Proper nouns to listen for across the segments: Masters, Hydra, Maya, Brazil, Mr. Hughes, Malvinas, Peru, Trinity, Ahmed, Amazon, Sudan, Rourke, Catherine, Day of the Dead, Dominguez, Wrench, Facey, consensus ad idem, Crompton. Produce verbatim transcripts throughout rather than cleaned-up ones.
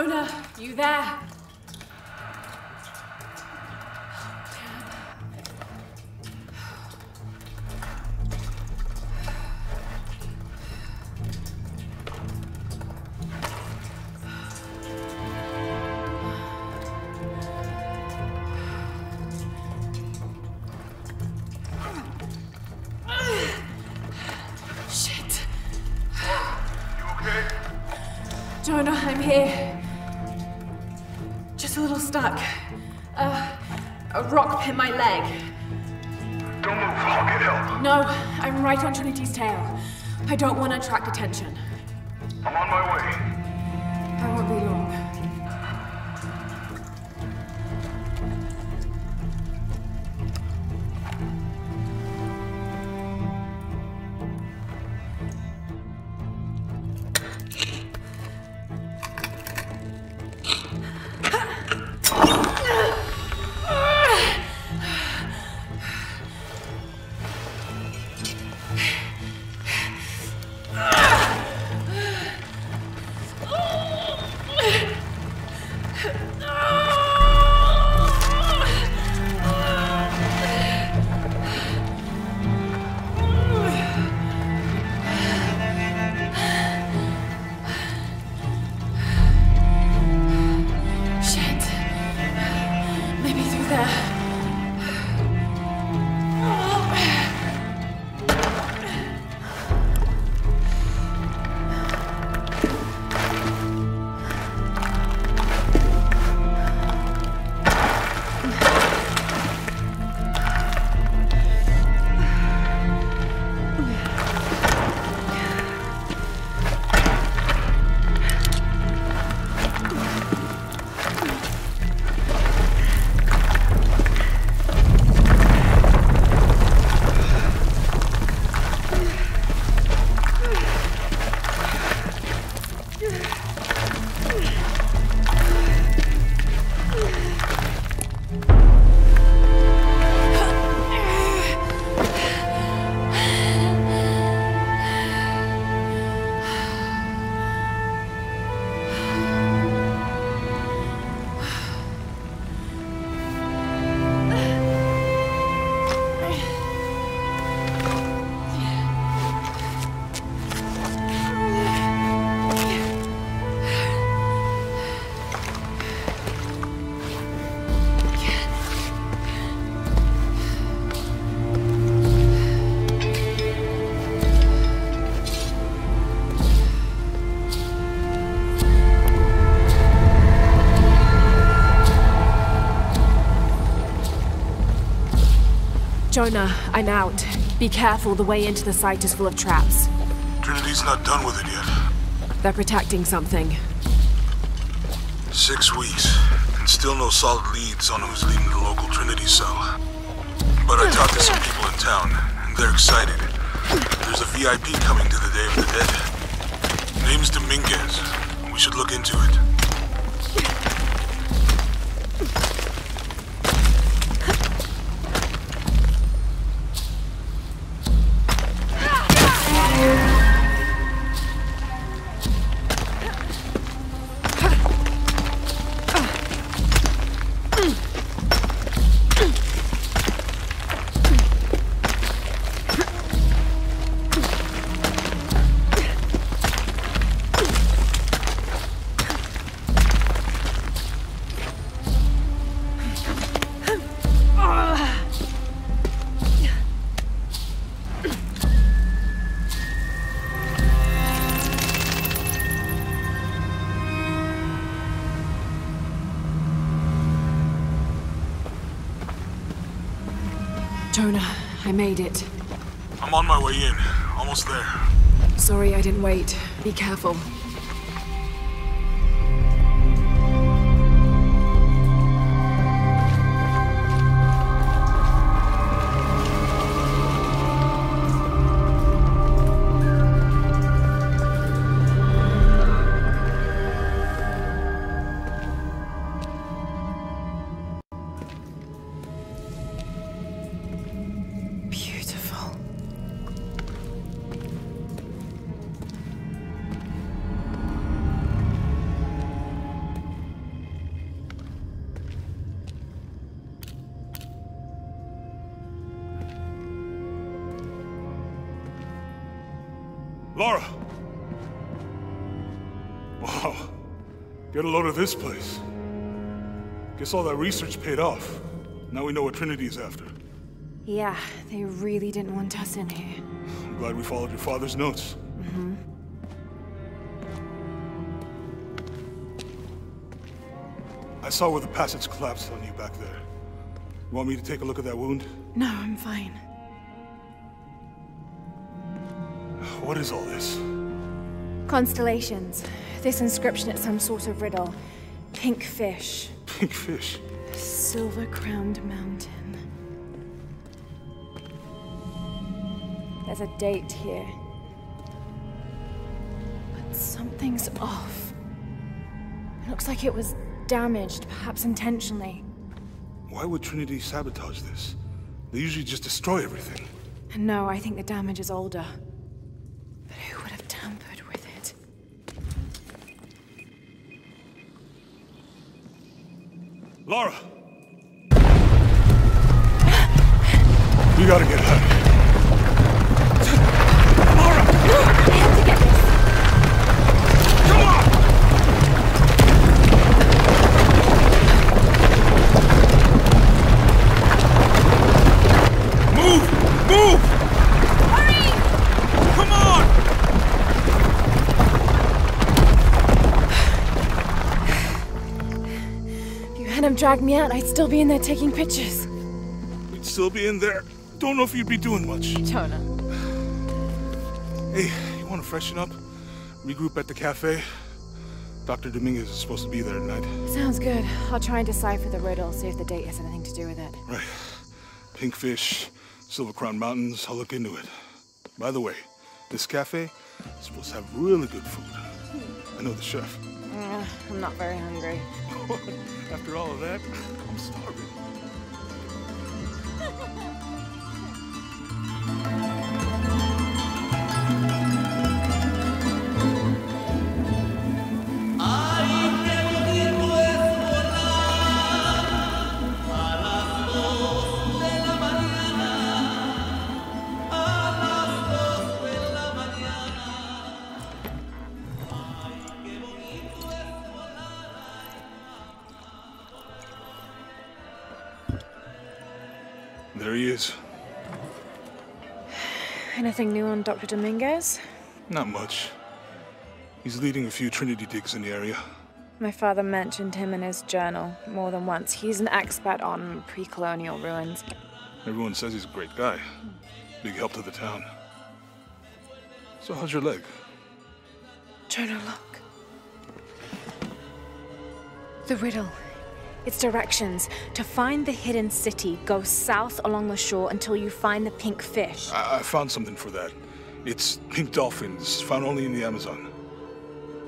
Jonah, you there? Jonah, I'm here. Just a little stuck. Uh, a rock hit my leg. Don't move, I'll get help. No, I'm right on Trinity's tail. I don't want to attract attention. I'm on my way. I won't be long. Jonah, I'm out. Be careful, the way into the site is full of traps. Trinity's not done with it yet. They're protecting something. Six weeks, and still no solid leads on who's leading the local Trinity cell. But I talked to some people in town, and they're excited. There's a V I P coming to the Day of the Dead. Name's Dominguez. We should look into it. Jonah, I made it. I'm on my way in. Almost there. Sorry I didn't wait. Be careful. Laura! Wow. Get a load of this place. Guess all that research paid off. Now we know what Trinity's after. Yeah, they really didn't want us in here. I'm glad we followed your father's notes. Mm-hmm. I saw where the passage collapsed on you back there. You want me to take a look at that wound? No, I'm fine. What is all this? Constellations. This inscription is some sort of riddle. Pink fish. Pink fish? The silver-crowned mountain. There's a date here. But something's off. It looks like it was damaged, perhaps intentionally. Why would Trinity sabotage this? They usually just destroy everything. No, I think the damage is older. But who would have tampered with it? Laura! You gotta get her. Laura! I have to get this! Move! Hurry! Come on! If you hadn't dragged me out, I'd still be in there taking pictures. You'd still be in there? Don't know if you'd be doing much. Tona. Hey, you want to freshen up? Regroup at the cafe? Doctor Dominguez is supposed to be there tonight. Sounds good. I'll try and decipher the riddle, see if the date has anything to do with it. Right. Pink fish. Silver Crown Mountains, I'll look into it. By the way, this cafe is supposed to have really good food. I know the chef. Uh, I'm not very hungry. After all of that, I'm starving. There he is. Anything new on Doctor Dominguez? Not much. He's leading a few Trinity digs in the area. My father mentioned him in his journal more than once. He's an expert on pre-colonial ruins. Everyone says he's a great guy. Big help to the town. So how's your leg? Jonah, look. The riddle. Its directions. To find the hidden city, go south along the shore until you find the pink fish. I, I found something for that. It's pink dolphins, found only in the Amazon.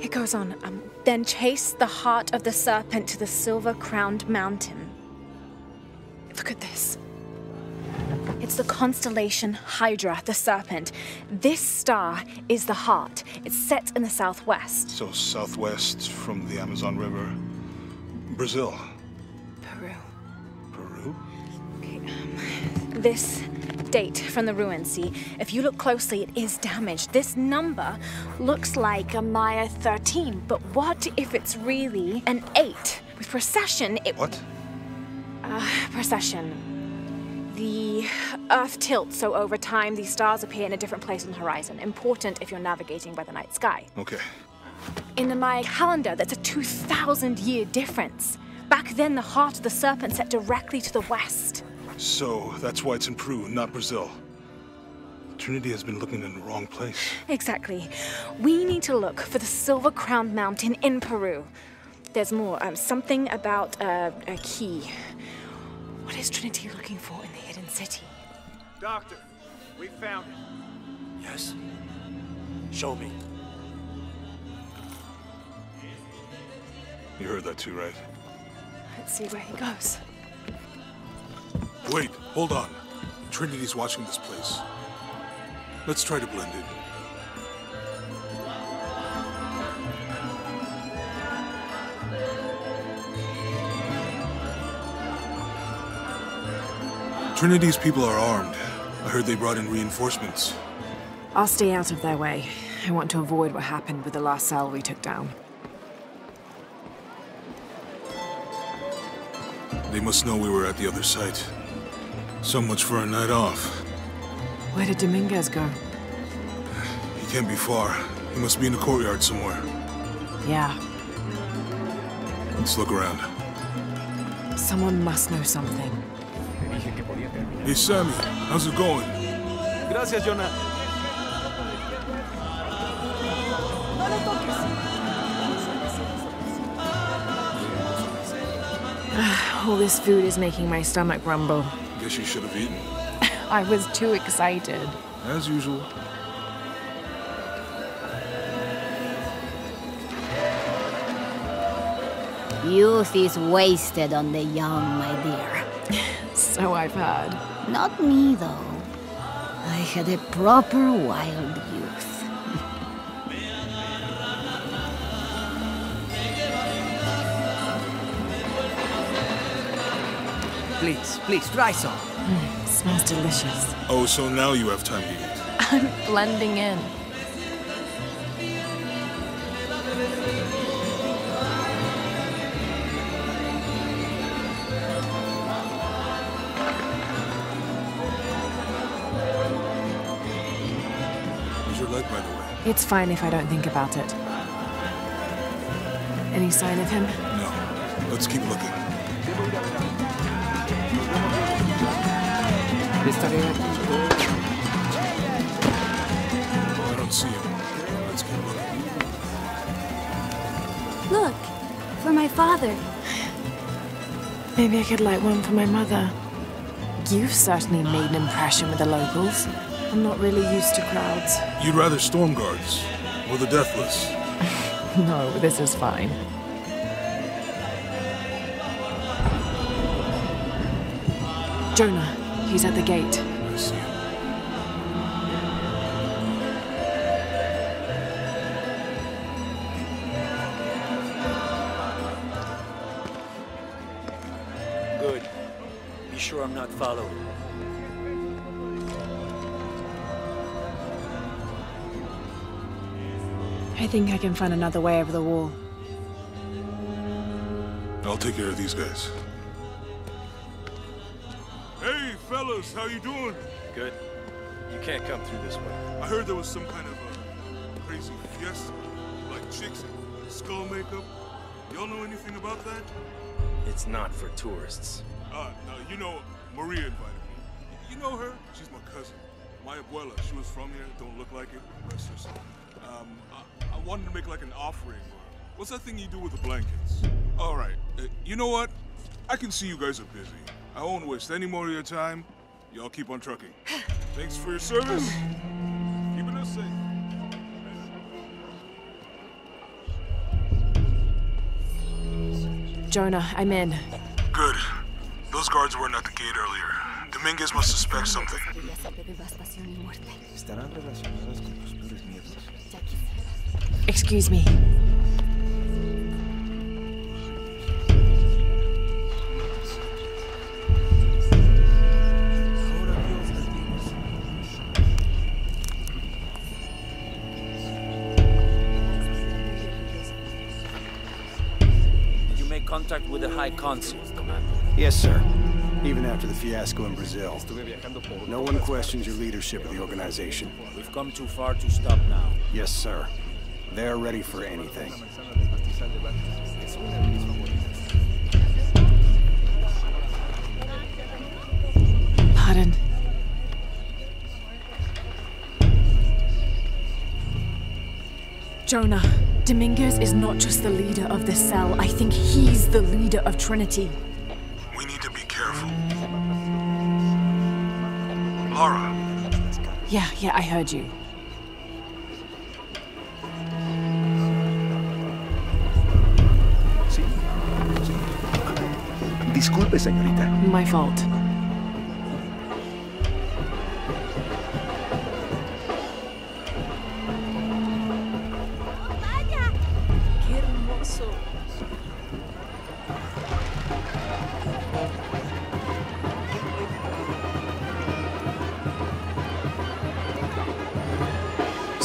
It goes on. Um, then chase the heart of the serpent to the silver-crowned mountain. Look at this. It's the constellation Hydra, the serpent. This star is the heart. It's set in the southwest. So southwest from the Amazon River. Brazil. Peru. Peru? Okay, um, this date from the ruins, see? If you look closely, it is damaged. This number looks like a Maya thirteen, but what if it's really an eight? With precession, it... What? Uh, precession. The Earth tilts, so over time, these stars appear in a different place on the horizon. Important if you're navigating by the night sky. Okay. In the Maya calendar, that's a two thousand year difference. Back then, the heart of the serpent set directly to the west. So, that's why it's in Peru, not Brazil. Trinity has been looking in the wrong place. Exactly. We need to look for the silver-crowned mountain in Peru. There's more. Um, something about uh, a key. What is Trinity looking for in the hidden city? Doctor, we found it. Yes? Show me. You heard that too, right? Let's see where he goes. Wait, hold on. Trinity's watching this place. Let's try to blend in. Trinity's people are armed. I heard they brought in reinforcements. I'll stay out of their way. I want to avoid what happened with the last cell we took down. They must know we were at the other site. So much for a night off. Where did Dominguez go? He can't be far. He must be in the courtyard somewhere. Yeah. Let's look around. Someone must know something. Hey, Sammy. How's it going? Gracias, Jonah. All this food is making my stomach rumble. Guess you should have eaten. I was too excited. As usual. Youth is wasted on the young, my dear. So I've heard. Not me, though. I had a proper wild youth. Please, please, try some. Mm, smells delicious. Oh, so now you have time to eat. I'm blending in. It's fine if I don't think about it. Any sign of him? No. Let's keep looking. I don't see him. Let's keep looking. Look! For my father. Maybe I could light one for my mother. You've certainly made an impression with the locals. I'm not really used to crowds. You'd rather storm guards or the deathless? No, this is fine. Jonah, he's at the gate. I see him. Good. Be sure I'm not followed. I think I can find another way over the wall. I'll take care of these guys. Hey, fellas, how you doing? Good. You can't come through this way. I heard there was some kind of a crazy fiesta, like chicks and skull makeup. Y'all know anything about that? It's not for tourists. Ah, uh, no, you know, Maria invited me. You know her? She's my cousin. My abuela, she was from here, don't look like it, rest her soul. Um, I, I wanted to make like an offering. What's that thing you do with the blankets? All right, uh, you know what? I can see you guys are busy. I won't waste any more of your time. Y'all keep on trucking. Thanks for your service. Keeping us safe. Jonah, I'm in. Good. Those guards weren't at the gate earlier. Dominguez must suspect something. Excuse me. Did you make contact with the High Consul, Commander? Yes, sir. Even after the fiasco in Brazil, no one questions your leadership of the organization. We've come too far to stop now. Yes, sir. They're ready for anything. Pardon. Jonah, Dominguez is not just the leader of the cell. I think he's the leader of Trinity. We need to be careful. Laura. Yeah, yeah, I heard you. Disculpe, señorita. My fault.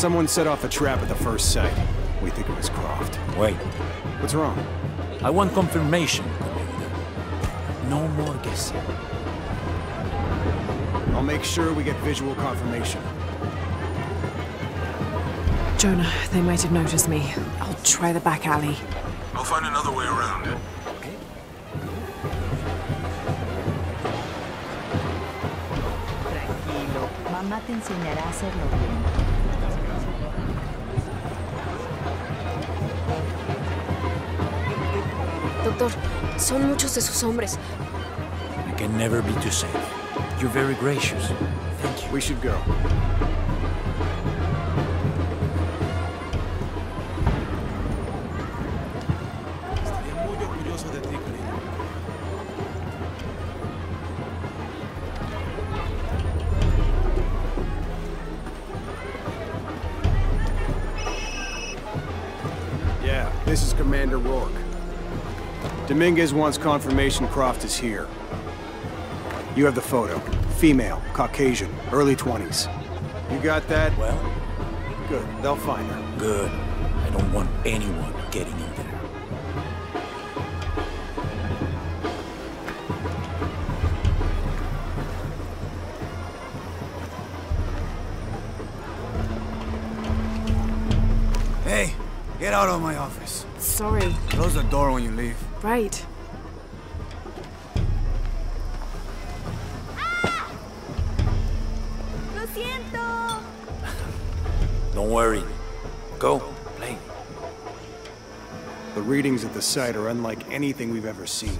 Someone set off a trap at the first sight. We think it was Croft. Wait. What's wrong? I want confirmation. No more guessing. I'll make sure we get visual confirmation. Jonah, they might have noticed me. I'll try the back alley. I'll find another way around. Okay. Tranquilo. Mamá te enseñará a hacerlo bien. Doctor, son muchos de sus hombres. I can never be too safe. You're very gracious. Thank you. We should go. Yeah, this is Commander Rourke. Dominguez wants confirmation Croft is here. You have the photo. Female, Caucasian, early twenties. You got that? Well? Good. They'll find her. Good. I don't want anyone getting in there. Hey, get out of my office. Sorry. Close the door when you leave. Right. Ah! Lo siento. Don't worry. Go, play. The readings at the site are unlike anything we've ever seen.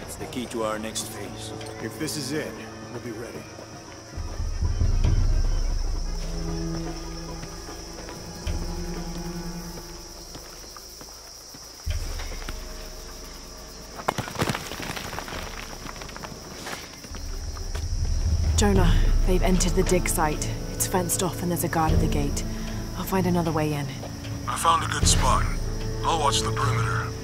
That's the key to our next phase. If this is it, we'll be ready. Jonah, they've entered the dig site. It's fenced off and there's a guard at the gate. I'll find another way in. I found a good spot. I'll watch the perimeter.